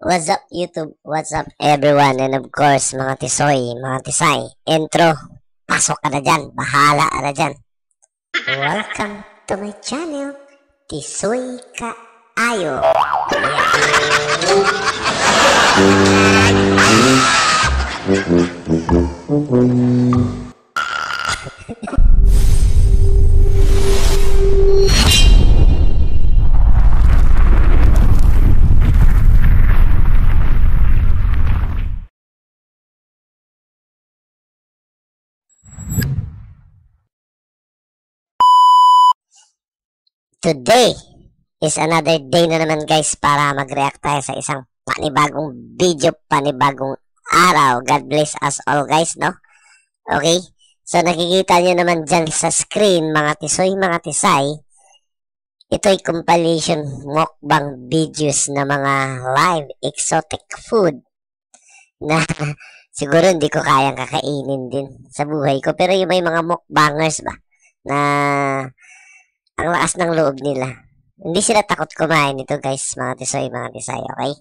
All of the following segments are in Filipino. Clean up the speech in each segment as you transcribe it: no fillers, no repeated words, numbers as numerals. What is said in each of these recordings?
What's up YouTube? What's up everyone? And of course mga tisoy, mga tisay, intro, pasok ka na dyan, bahala ka na dyan. Welcome to my channel, Tisoy Kaayo. Today is another day na naman guys para mag-react tayo sa isang panibagong video, panibagong araw. God bless us all guys, no? Okay? So nakikita nyo naman dyan sa screen mga tisoy, mga tisay. Ito'y compilation mukbang videos na mga live exotic food na siguro hindi ko kayang kakainin din sa buhay ko. Pero yung may mga mukbangers ba na ang lakas ng loob nila. Hindi sila takot kumain ito guys, mga tisoy, mga tisay, okay?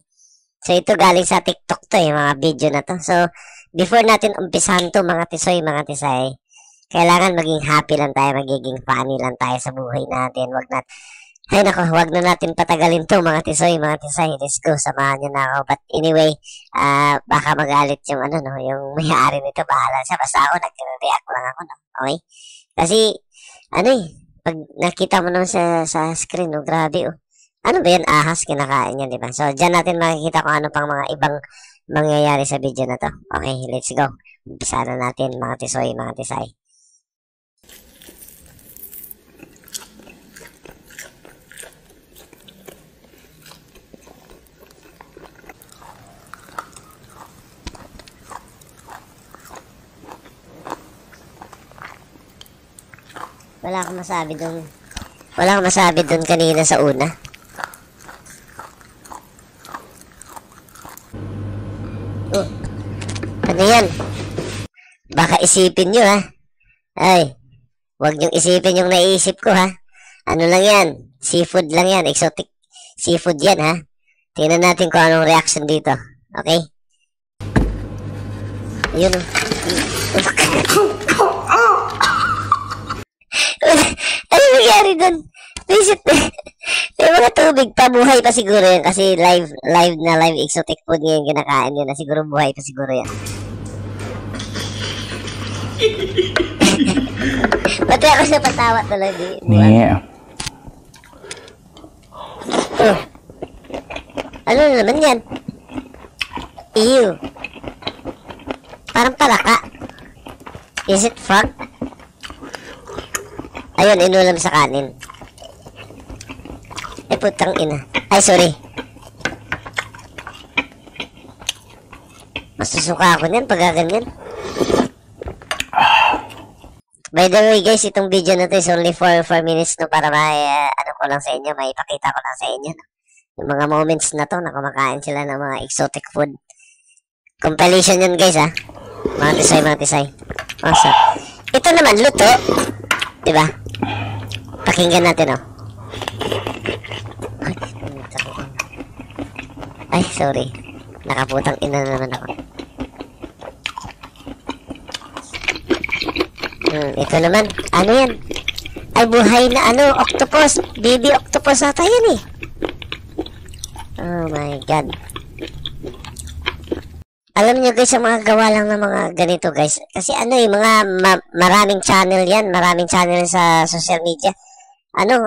So ito galing sa TikTok to eh, mga video na to. So before natin umpisahan to mga tisoy, mga tisay, kailangan maging happy lang tayo, magiging funny lang tayo sa buhay natin. Wag na natin patagalin to mga tisoy, mga tisay. Let's go, samahan nyo na ako. But anyway, baka magalit yung ano, no, yung may-ari nito, bahala siya. Basta ako, nag-react lang ako, no? Okay? Kasi, ano eh, pag nakita mo naman sa screen, oh, grabe, oh. Ano ba yun? Ahas, kinakain yan, diba? So, dyan natin makikita kung ano pang mga ibang mangyayari sa video na to. Okay, let's go. Umpisa na natin, mga tisoy, mga tisay. Wala akong masabi doon kanina sa una. Oh, ano yan? Baka isipin nyo ha. Ay, wag nyong isipin yung naiisip ko ha. Ano lang yan? Seafood lang yan. Exotic seafood yan ha. Tingnan natin kung anong reaction dito. Okay? Ayun oh. Ano nangyari doon? May mga tubig pa, buhay pa siguro yan. Kasi live exotic food ngayon ginakain yun. Siguro buhay pa siguro yan. Pati ako napatawa tuloy. Yeah. Oh. Ano naman yan? Ew. Parang palaka. Is it frog? Ayun, inulam sa kanin. Ay, putang ina. Ay, sorry. Masusuka ako niyan pag gaganyan. By the way, guys, itong video na to is only for 4 minutes, no? Para ano ko lang sa inyo, may ipakita ko lang sa inyo. No? Yung mga moments na to, na kumakain sila ng mga exotic food. Compilation yan, guys, ha? Mga tisay, mga tisay. Awesome. Ito naman, luto. Diba? Pakinggan natin, oh. Ay, sorry. Nakaputang ina naman ako. Ito naman. Ano yan? Ay, buhay na ano, octopus. Baby octopus ata yan eh. Oh my God. Alam nyo guys, ang mga gawa lang ng mga ganito guys. Kasi ano eh, mga maraming channel yan. Maraming channel sa social media. Ano,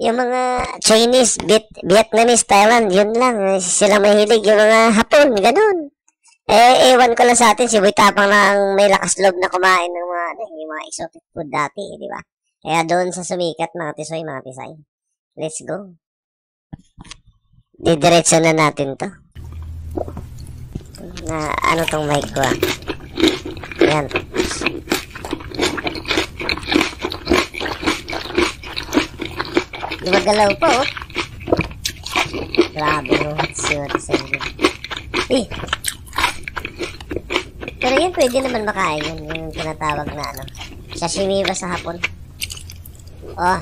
yung mga Chinese, Vietnamese, Thailand, yun lang. Sila mahilig. Yung mga Hapon, ganun. Eh, ewan ko lang sa atin, si Boy Tapang lang may lakas loob na kumain ng mga, ano, yung mga exotic food dati, di ba? Kaya doon sa sumikat, mga tisoy, mga tisay. Let's go. Didiretso na natin to. Na ano tong mic ko ah. Ayan. Gumagalaw po oh. Grabe oh. Eh. Pero yan pwede naman makain yun. Yung tinatawag na ano, sashimi ba sa Hapon? Oh.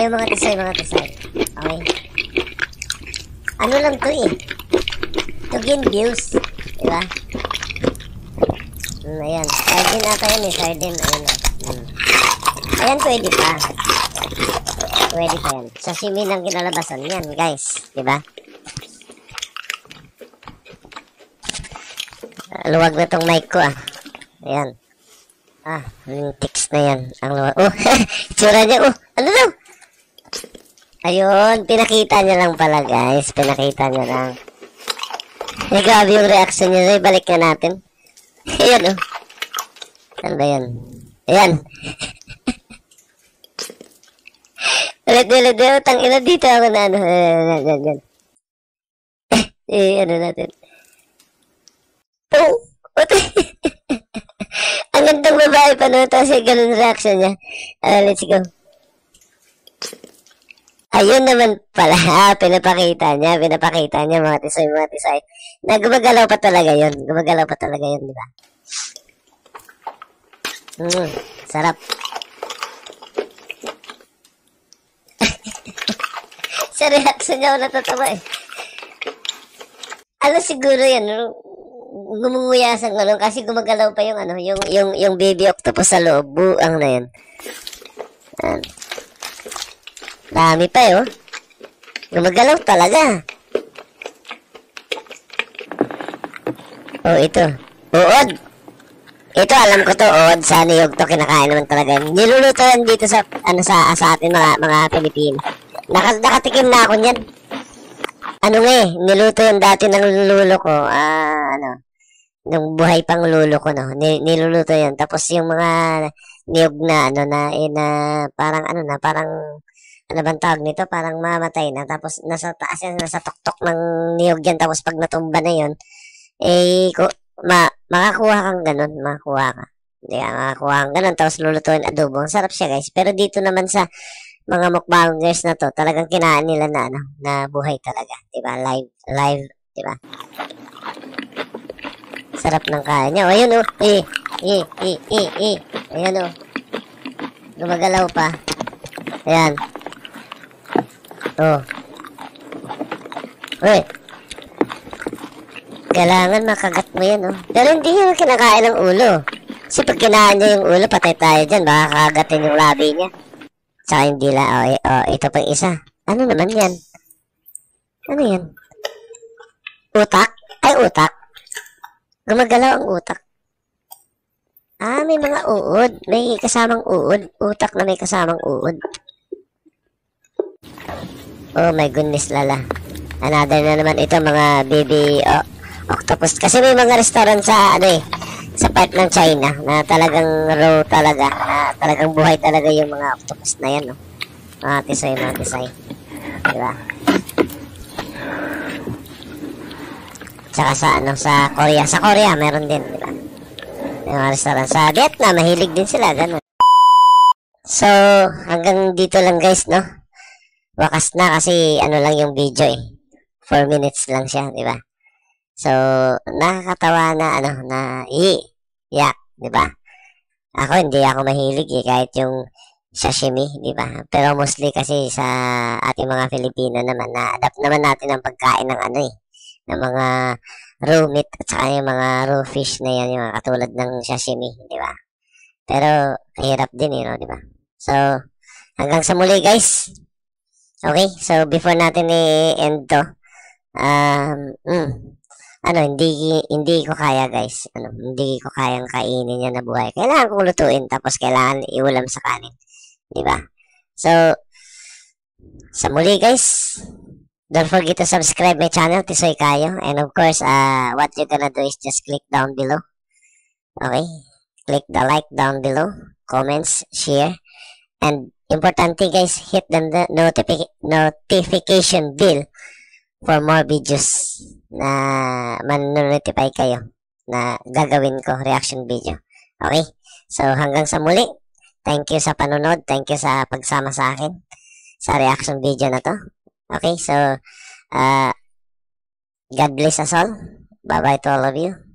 Ay, mga tisay, okay? Ano lang to eh, to gain views, diba? Ayan, sardine ata yan eh, sardine, ayan na. Ayan, pwede pa. Pwede pa yan. Sashimi ng kinalabasan yan, guys, diba? Luwag na tong mic ko ah. Ayan. Ah, yung text na yan. Ang luwag. Oh, itsura niya. Oh, ano daw? Ayun, pinakita niya lang pala, guys. Pinakita niya lang. Eh, grabe yung reaction niya. So, balik na natin. Ayan, oh. Ano ba yan? Ayan. Ulit. Tangina dito ako na ano. Ayan. Eh, ano natin. Oh, ang gandang babae pa no, tapos ganun reaction niya. Let's go. Ayun naman pala, pinapakita niya mga tisay. Na gumagalaw pa talaga yun, di ba? Sarap. Sa reaction niya ako natatawa eh. Ano siguro yan, gumunguyasan ko nun kasi gumagalaw pa yung ano, yung baby octopus sa loob. Buang na yun. Dami pa eh, oh. Gumagalaw talaga. Oh, ito. Ood. Ito, alam ko to, ood. Sa niyog to, kinakain naman talaga. Niluluto yan dito sa, ano, sa atin mga Pilipino. Nakatikim na ako niyan. Ano nga eh, niluto yan dati ng lulo ko, ano, nung buhay pang lulo ko, no, niluluto yan. Tapos yung mga niyog na, ano, na, parang, ano na, parang, ano bang tawag nito, parang mamatay na. Tapos, nasa taas yan, nasa tuktok ng niyog yan. Tapos, pag natumba na yun, eh, makakuha kang ganun, makakuha ka. Hindi ka makakuha kang ganun, tapos lulutuin adobo. Ang sarap siya, guys. Pero dito naman sa mga mukbangers na to, talagang kinaan nila na, ano, na buhay talaga. Diba? Live, diba? Sarap ng kain niya. Ayun, oh. Eh. Ayun, oh. Gumagalaw pa. Ayan. Oh. Uy. Kailangan makagat mo yan, oh. Pero hindi yung kinakain ng ulo. Kasi pag kinaan niya yung ulo, patay tayo dyan. Baka kagatin yung labi niya. Tsaka yung dila, oh, ito pa isa. Ano naman yan? Ano yan? Utak? Ay, utak. Gumagalaw ang utak. Ah, may mga uod. May kasamang uod. Utak na may kasamang uod. Oh my goodness, lala. Another na naman ito, mga baby octopus. Kasi may mga restaurant sa, ano eh, sa part ng China na talagang raw talaga, na talagang buhay talaga yung mga octopus na yan, no? Mga tisay. Diba? Tsaka sa, ano, sa Korea, meron din, diba? Yung mga restaurant sa Vietnam, mahilig din sila, ganun. So, hanggang dito lang, guys, no? Wakas na kasi, ano lang yung video, eh. 4 minutes lang siya, diba? So, nakakatawa na, ano, na, yeah, diba? Ako, hindi ako mahilig eh, kahit yung sashimi, di ba? Pero mostly kasi sa ating mga Filipino naman, na-adapt naman natin ang pagkain ng ano eh, ng mga raw meat at saka yung mga raw fish na yan, yung mga katulad ng sashimi, di ba? Pero, hirap din eh, no, di ba? So, hanggang sa muli, guys. Okay, so before natin i-end to, ano, hindi ko kaya, guys. Ano, hindi ko kayang kainin yan na buhay. Kailangan kong lutuin, tapos kailangan iulam sa kanin. Diba? So, sa muli, guys, don't forget to subscribe my channel, Tisoy Kayo. And of course, what you're gonna do is just click down below. Okay? Click the like down below. Comments, share. And, importante, guys, hit the notification bell for more videos na man-notify kayo na gagawin ko reaction video. Okay? So, hanggang sa muli. Thank you sa panonood. Thank you sa pagsama sa akin sa reaction video na to. Okay? So, God bless us all. Bye-bye to all of you.